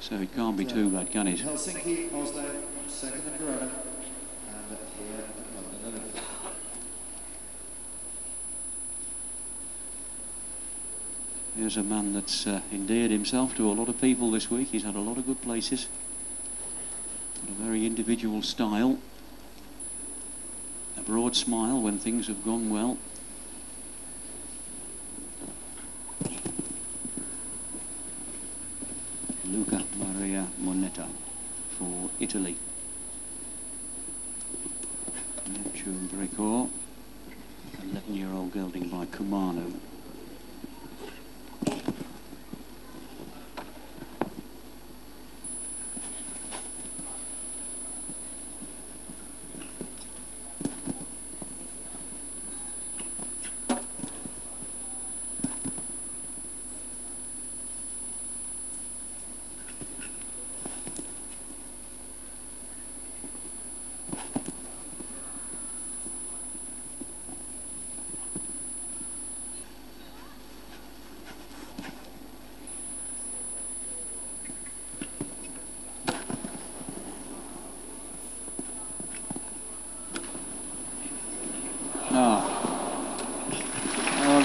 So it can't be too bad, can it? Helsinki, Oslo, second in Verona, and here at London Olympic. Here's a man that's endeared himself to a lot of people this week. He's had a lot of good places. Got a very individual style. A broad smile when things have gone well. Luca Maria Moneta for Italy. Neptune Brecourt, 11-year-old gelding by Kumano.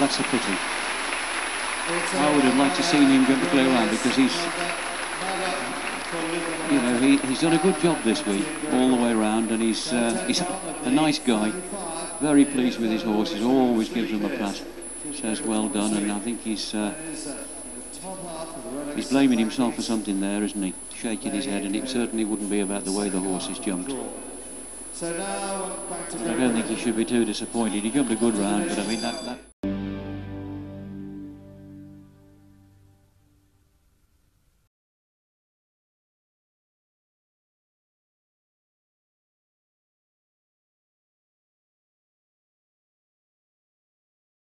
That's a pity. I would have liked to seen him get the play around, because he's done a good job this week all the way around, and he's a nice guy. Very pleased with his horses. Always gives them a pat. Says well done, and I think he's blaming himself for something there, isn't he? Shaking his head, and it certainly wouldn't be about the way the horses jumped. I don't think he should be too disappointed. He jumped a good round, but I mean that.